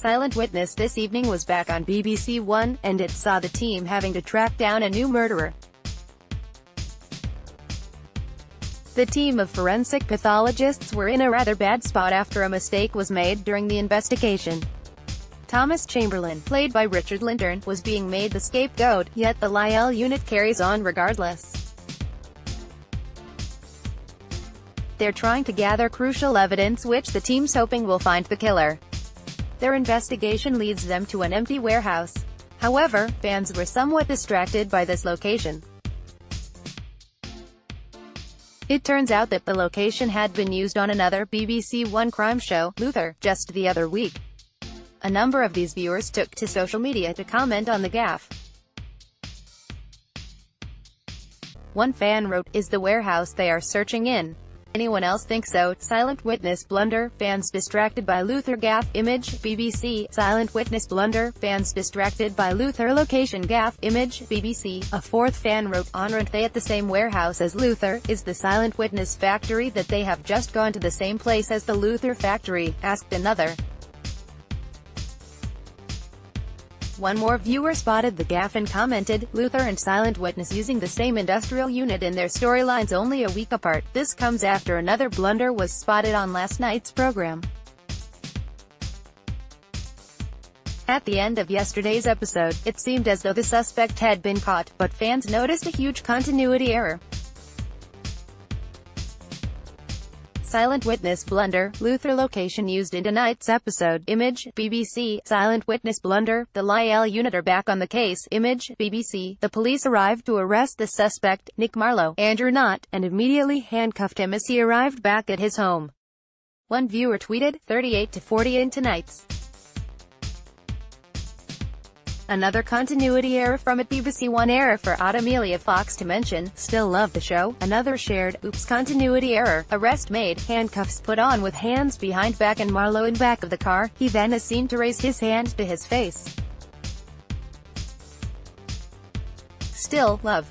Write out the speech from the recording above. Silent Witness this evening was back on BBC One, and it saw the team having to track down a new murderer. The team of forensic pathologists were in a rather bad spot after a mistake was made during the investigation. Thomas Chamberlain, played by Richard Lintern, was being made the scapegoat, yet the Lyell unit carries on regardless. They're trying to gather crucial evidence which the team's hoping will find the killer. Their investigation leads them to an empty warehouse. However, fans were somewhat distracted by this location. It turns out that the location had been used on another BBC One crime show, Luther, just the other week. A number of these viewers took to social media to comment on the gaffe. One fan wrote, "Is the warehouse they are searching in? Anyone else think so?" Silent Witness blunder, fans distracted by Luther gaffe image, BBC. Silent Witness blunder, fans distracted by Luther location gaffe image, BBC. A fourth fan wrote, "Aren't they at the same warehouse as Luther? Is the Silent Witness factory that they have just gone to the same place as the Luther factory?" asked another. One more viewer spotted the gaffe and commented, "Luther and Silent Witness using the same industrial unit in their storylines only a week apart." This comes after another blunder was spotted on last night's program. At the end of yesterday's episode, it seemed as though the suspect had been caught, but fans noticed a huge continuity error. Silent Witness blunder, Luther location used in tonight's episode, image, BBC. Silent Witness blunder, the Lyell unit are back on the case, image, BBC. The police arrived to arrest the suspect, Nick Marlowe, Andrew Knott, and immediately handcuffed him as he arrived back at his home. One viewer tweeted, 38 to 40 in tonight's. Another continuity error from it, BBC One error for Aud Amelia Fox to mention, "Still love the show." Another shared, "Oops, continuity error, arrest made, handcuffs put on with hands behind back and Marlowe in back of the car, he then is seen to raise his hand to his face. Still love."